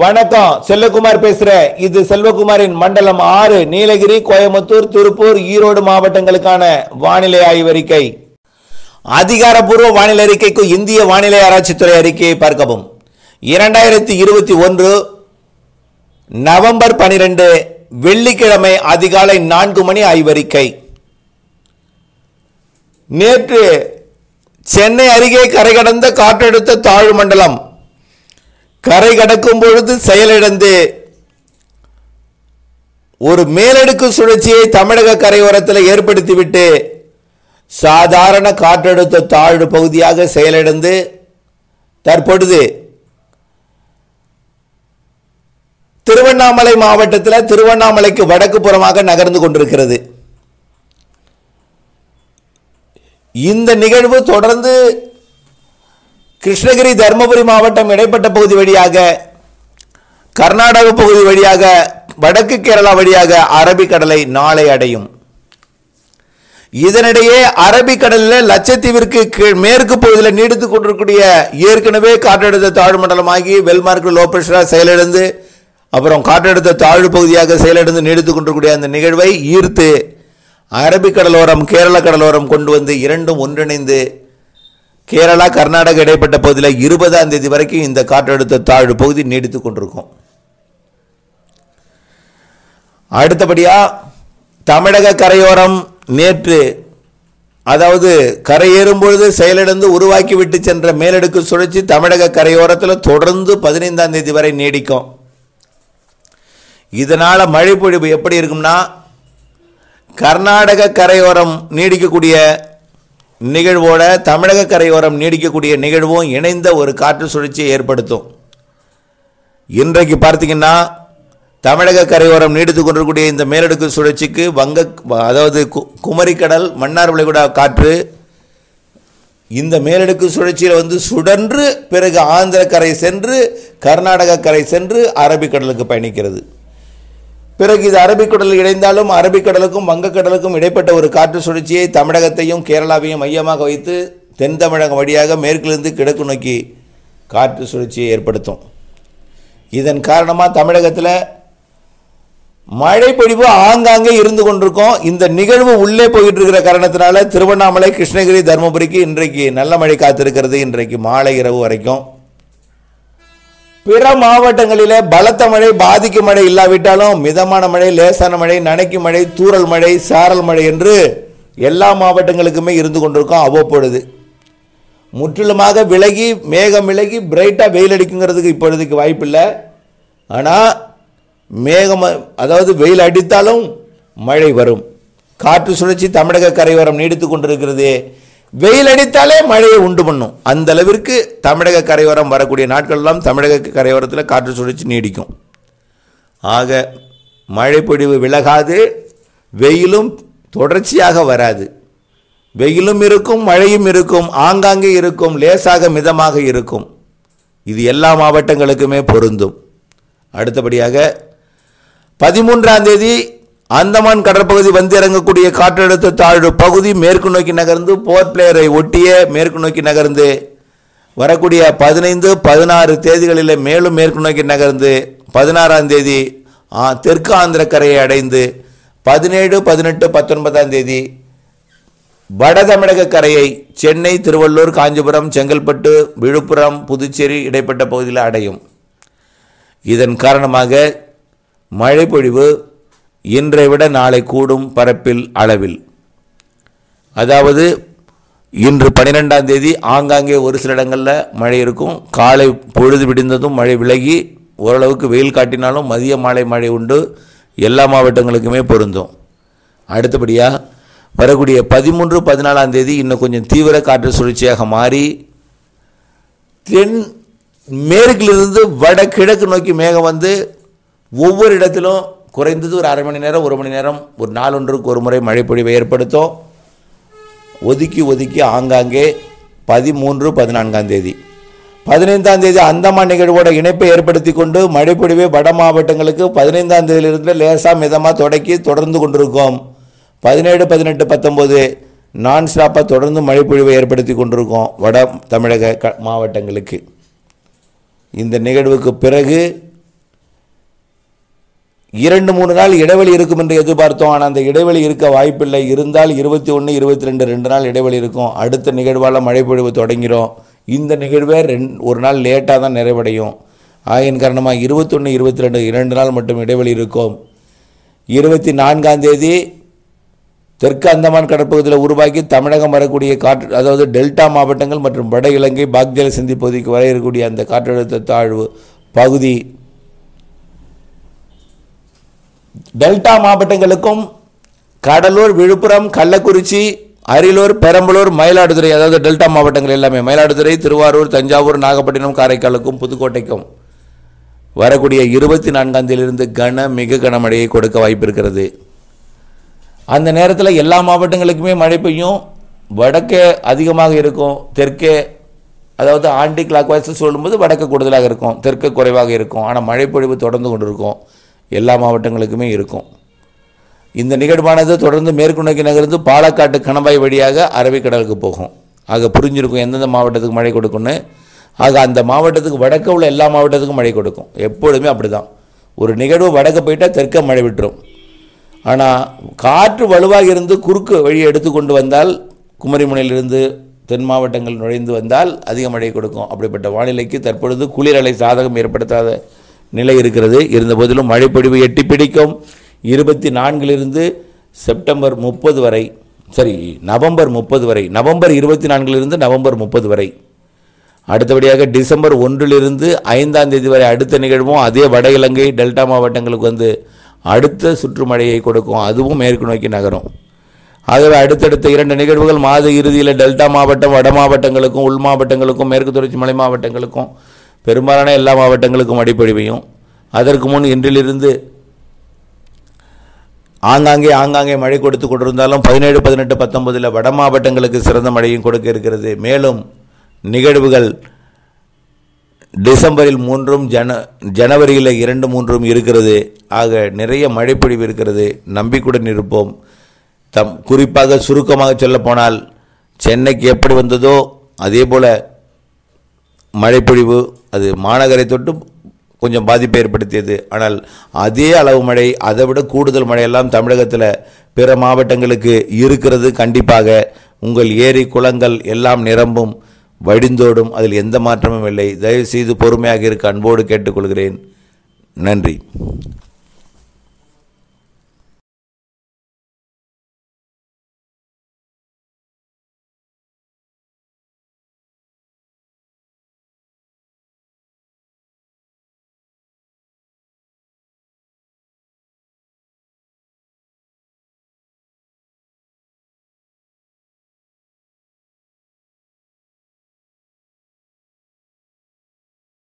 வணக்கம், செல்வகுமார் பேசுறேன். இது செல்வகுமாரின் மண்டலம் 6 நீலகிரி, கோயம்புத்தூர், திருப்பூர், ஈரோடு மாவட்டங்களுக்கான வானிலை ஆய்வறிக்கை. அதிகாரப்பூர்வ வானிலை அறிக்கைக்கு இந்திய வானிலை ஆராய்ச்சித் துறை அறிக்கையை பார்க்கவும். 2021 நவம்பர் 12 வெள்ளிக்கிழமை அதிகாலை 4 மணி ஆய்வறிக்கை. நேற்று சென்னை அருகே கரை கடந்த காற்றழுத்த தாழ்வு மண்டலம் கரை கடக்கும் பொழுது செயலிழந்து ஒரு மேலடுக்கு சுழற்சியை தமிழக கரையோரத்தில் ஏற்படுத்திவிட்டு சாதாரண காற்றழுத்த தாழ்வு பகுதியாக செயலிழந்து தற்பொழுது திருவண்ணாமலை மாவட்டத்தில் திருவண்ணாமலைக்கு வடக்கு புறமாக நகர்ந்து கொண்டிருக்கிறது. இந்த நிகழ்வு தொடர்ந்து கிருஷ்ணகிரி, தருமபுரி மாவட்டம் இடைப்பட்ட பகுதி வழியாக, கர்நாடக பகுதி வழியாக, வடக்கு கேரளா வழியாக அரபிக்கடலை நாளை அடையும். இதனிடையே அரபிக்கடலில் லட்சத்தீவிற்கு மேற்கு பகுதியில் நீடித்துக் கொண்டிருக்கூடிய ஏற்கனவே காற்றழுத்த தாழ்வு மண்டலமாகி வெல்மார்க் லோ பிரஷராக செயலிழந்து அப்புறம் காற்றழுத்த தாழ்வு பகுதியாக செயலிழந்து நீடித்துக் கொண்டிருக்கூடிய அந்த நிகழ்வை ஈர்த்து அரபிக்கடலோரம், கேரள கடலோரம் கொண்டு வந்து இரண்டும் ஒன்றிணைந்து கேரளா, கர்நாடக இடைப்பட்ட பகுதியில் 20ஆம் தேதி வரைக்கும் இந்த காற்றழுத்த தாழ்வு பகுதி நீடித்துக் கொண்டிருக்கும். அடுத்தபடியாக தமிழக கரையோரம் நேற்று, அதாவது கரையேறும் பொழுது செயலிழந்து உருவாக்கிவிட்டு சென்ற மேலடுக்கு சுழற்சி தமிழக கரையோரத்தில் தொடர்ந்து 15ஆம் தேதி வரை நீடிக்கும். இதனால் மழைப்பொழிவு எப்படி இருக்கும்னா, கர்நாடக கரையோரம் நீடிக்கக்கூடிய நிகழ்வோட தமிழக கரையோரம் நீடிக்கக்கூடிய நிகழ்வும் இணைந்த ஒரு காற்று சுழற்சியை ஏற்படுத்தும். இன்றைக்கு பார்த்திங்கன்னா தமிழக கரையோரம் நீடித்து கொண்டிருக்கூடிய இந்த மேலடுக்கு சுழற்சிக்கு அதாவது குமரி கடல், மன்னார் விழிகுடா காற்று இந்த மேலடுக்கு சுழற்சியில் வந்து சுடன்று பிறகு ஆந்திர கரை சென்று கர்நாடக கரை சென்று அரபிக்கடலுக்கு பயணிக்கிறது. பிறகு இது அரபிக்கடல் இணைந்தாலும் அரபிக்கடலுக்கும் வங்கக்கடலுக்கும் இடைப்பட்ட ஒரு காற்று சுழற்சியை தமிழகத்தையும் கேரளாவையும் மையமாக வைத்து தென் தமிழகம் வழியாக மேற்கிலிருந்து கிழக்கு நோக்கி காற்று சுழற்சியை ஏற்படுத்தும். இதன் காரணமாக தமிழகத்தில் மழை பொழிவு ஆங்காங்கே இருந்து கொண்டிருக்கும். இந்த நிகழ்வு உள்ளே போயிட்டு இருக்கிற காரணத்தினால திருவண்ணாமலை, கிருஷ்ணகிரி, தருமபுரிக்கு இன்றைக்கு நல்ல மழை காத்திருக்கிறது. இன்றைக்கு மாலை இரவு வரைக்கும் பிற மாவட்டங்களிலே பலத்த மழை, பாதிக்கும் மழை இல்லாவிட்டாலும் மிதமான மழை, லேசான மழை, நனைக்கும் மழை, தூறல் மழை, சாரல் மழை என்று எல்லா மாவட்டங்களுக்குமே இருந்து கொண்டிருக்கும். அவ்வப்பொழுது முற்றிலுமாக விலகி, மேகம் விலகி பிரைட்டாக வெயில் அடிக்குங்கிறதுக்கு இப்பொழுதுக்கு வாய்ப்பில்லை. ஆனால் மேகம், அதாவது வெயில் அடித்தாலும் மழை வரும். காற்று சுழற்சி தமிழக கரையோரம் நீடித்து கொண்டிருக்கிறது. வெயில் அடித்தாலே மழையை உண்டு பண்ணும். அந்த அளவிற்கு தமிழக கரையோரம் வரக்கூடிய நாட்களெல்லாம் தமிழக கரையோரத்தில் காற்று சுழற்சி நீடிக்கும். ஆக மழை பொழிவு விலகாது, வெயிலும் தொடர்ச்சியாக வராது. வெயிலும் இருக்கும், மழையும் இருக்கும், ஆங்காங்கே இருக்கும், லேசாக மிதமாக இருக்கும். இது எல்லா மாவட்டங்களுக்குமே பொருந்தும். அடுத்தபடியாக 13ஆம் தேதி அந்தமான் கடற்பகுதி வந்து இறங்கக்கூடிய காற்றழுத்த தாழ்வு பகுதி மேற்கு நோக்கி நகர்ந்து போர்ட் பிளேயரை ஒட்டிய மேற்கு நோக்கி நகர்ந்து வரக்கூடிய 15, 16 தேதிகளில் மேலும் மேற்கு நோக்கி நகர்ந்து 16ஆம் தேதி தெற்கு ஆந்திர கரையை அடைந்து 17, 18, 19ஆம் தேதி வட தமிழக கரையை சென்னை, திருவள்ளூர், காஞ்சிபுரம், செங்கல்பட்டு, விழுப்புரம், புதுச்சேரி இடைப்பட்ட பகுதியில் அடையும். இதன் காரணமாக மழைப்பொழிவு இன்றை விட நாளை கூடும் பரப்பில் அளவில். அதாவது இன்று 12ஆம் தேதி ஆங்காங்கே ஒரு சில இடங்களில் மழை இருக்கும். காலை பொழுது விடிந்ததும் மழை விலகி ஓரளவுக்கு வெயில் காட்டினாலும் மதிய மாலை மழை உண்டு. எல்லா மாவட்டங்களுக்குமே பொருந்தும். அடுத்தபடியாக வரக்கூடிய 13, 14ஆம் தேதி இன்னும் கொஞ்சம் தீவிர காற்று சுழற்சியாக மாறி தென் மேற்கிலிருந்து வடகிழக்கு நோக்கி மேகம் வந்து ஒவ்வொரு இடத்திலும் குறைந்தது ஒரு அரை மணி நேரம், ஒரு மணி நேரம், ஒரு நாள் ஒன்றுக்கு ஒரு முறை மழைப்பொழிவை ஏற்படுத்தும். ஒதுக்கி ஒதுக்கி ஆங்காங்கே 13, 14ஆம் தேதி 15ஆம் தேதி அந்தமான் நிகழ்வோட இணைப்பை ஏற்படுத்தி கொண்டு மழைப்பொழிவை வட மாவட்டங்களுக்கு 15ஆம் தேதியிலிருந்து லேசாக மிதமாக தொடக்கி தொடர்ந்து கொண்டிருக்கும். 17, 18, 19 நான் ஸ்டாப்பாக தொடர்ந்து மழைப்பொழிவை ஏற்படுத்தி கொண்டிருக்கும் வட தமிழக மாவட்டங்களுக்கு. இந்த நிகழ்வுக்கு பிறகு இரண்டு மூணு நாள் இடைவெளி இருக்கும் என்று எதிர்பார்த்தோம். ஆனால் அந்த இடைவெளி இருக்க வாய்ப்பில்லை. இருந்தால் 21, 22 ரெண்டு நாள் இடைவெளி இருக்கும். அடுத்த நிகழ்வால் மழை பொழிவு தொடங்கிறோம். இந்த நிகழ்வே ஒரு நாள் லேட்டாக தான் நிறைவடையும். ஆயின் காரணமாக 21, 22 இரண்டு நாள் மட்டும் இடைவெளி இருக்கும். 24ஆம் தேதி தெற்கு அந்தமான் கடற்பகுதியில் உருவாக்கி தமிழகம் வரக்கூடிய காற்று, அதாவது டெல்டா மாவட்டங்கள் மற்றும் வட இலங்கை பாக்ஜல சந்தி பகுதிக்கு வர இருக்கக்கூடிய அந்த காற்றழுத்த தாழ்வு பகுதி, டெல்டா மாவட்டங்களுக்கும் கடலூர், விழுப்புரம், கள்ளக்குறிச்சி, அரியலூர், பெரம்பலூர், மயிலாடுதுறை, அதாவது டெல்டா மாவட்டங்கள் எல்லாமே மயிலாடுதுறை, திருவாரூர், தஞ்சாவூர், நாகப்பட்டினம், காரைக்காலுக்கும் புதுக்கோட்டைக்கும் வரக்கூடிய 24ஆம் தேதியிலிருந்து கன மிக கனமழையை கொடுக்க வாய்ப்பு இருக்கிறது. அந்த நேரத்தில் எல்லா மாவட்டங்களுக்குமே மழை பெய்யும். வடக்கே அதிகமாக இருக்கும், தெற்கே, அதாவது ஆண்டி கிளாக் வாய்ஸ் சொல்லும்போது வடக்கு கூடுதலாக இருக்கும், தெற்கு குறைவாக இருக்கும். ஆனால் மழை பொழிவு தொடர்ந்து கொண்டு இருக்கும், எல்லா மாவட்டங்களுக்குமே இருக்கும். இந்த நிகழ்வானது தொடர்ந்து மேற்கு நோக்கி நகர்ந்து பாலக்காட்டு கணவாய் வழியாக அரபிக்கடலுக்கு போகும். ஆக புரிஞ்சிருக்கும் எந்தெந்த மாவட்டத்துக்கு மழை கொடுக்குன்னு. ஆக அந்த மாவட்டத்துக்கு வடக்க உள்ள எல்லா மாவட்டத்துக்கும் மழை கொடுக்கும். எப்பொழுதுமே அப்படி தான். ஒரு நிகழ்வு வடக்க போயிட்டால் தெற்க மழை விட்டுரும். ஆனால் காற்று வலுவாக இருந்து குறுக்கு வழியை எடுத்து கொண்டு வந்தால், குமரி முனையிலிருந்து தென் மாவட்டங்கள் நுழைந்து வந்தால் அதிக மழை கொடுக்கும். அப்படிப்பட்ட வானிலைக்கு தற்பொழுது குளிரலை சாதகம் ஏற்படுத்தாத நிலை இருக்கிறது. இருந்த போதிலும் மழைப்பொழிவு எட்டி பிடிக்கும். 24லிருந்து செப்டம்பர் 30 வரை, சரி நவம்பர் 30 வரை, நவம்பர் 24லிருந்து நவம்பர் 30 வரை. அடுத்தபடியாக டிசம்பர் 1லிருந்து 5ஆம் தேதி வரை அடுத்த நிகழ்வும் அதே வட இலங்கை டெல்டா மாவட்டங்களுக்கு வந்து அடுத்த சுற்றுமழையை கொடுக்கும். அதுவும் மேற்கு நோக்கி நகரும். ஆகவே அடுத்தடுத்த 2 நிகழ்வுகள் மாத இறுதியில் டெல்டா மாவட்டம் வட மாவட்டங்களுக்கும் உள் மாவட்டங்களுக்கும் மேற்கு தொடர்ச்சி மலை மாவட்டங்களுக்கும் பெரும்பாலான எல்லா மாவட்டங்களுக்கும் மழைப்பொழிவையும், அதற்கு முன் இன்றிலிருந்து ஆங்காங்கே மழை கொடுத்து கொண்டிருந்தாலும் 17, 18, 19 வட மாவட்டங்களுக்கு சிறந்த மழையும் கொடுக்க இருக்கிறது. மேலும் நிகழ்வுகள் டிசம்பரில் 3 ஜனவரியில் 2, 3 இருக்கிறது. ஆக நிறைய மழைப்பொழிவு இருக்கிறது. நம்பிக்கையுடன் இருப்போம். குறிப்பாக சுருக்கமாக சொல்லப்போனால், சென்னைக்கு எப்படி வந்ததோ அதே போல் மழைப்பொழிவு அது மாநகரை தொட்டு கொஞ்சம் பாதிப்பை ஏற்படுத்தியது. ஆனால் அதே அளவு மழை, அதை விட கூடுதல் மழையெல்லாம் தமிழகத்தில் பிற மாவட்டங்களுக்கு இருக்கிறது. கண்டிப்பாக உங்கள் ஏரி குளங்கள் எல்லாம் நிரம்பும், வடிந்தோடும். அதில் எந்த மாற்றமும் இல்லை. தயவுசெய்து பொறுமையாக இருக்க அன்போடு கேட்டுக்கொள்கிறேன். நன்றி.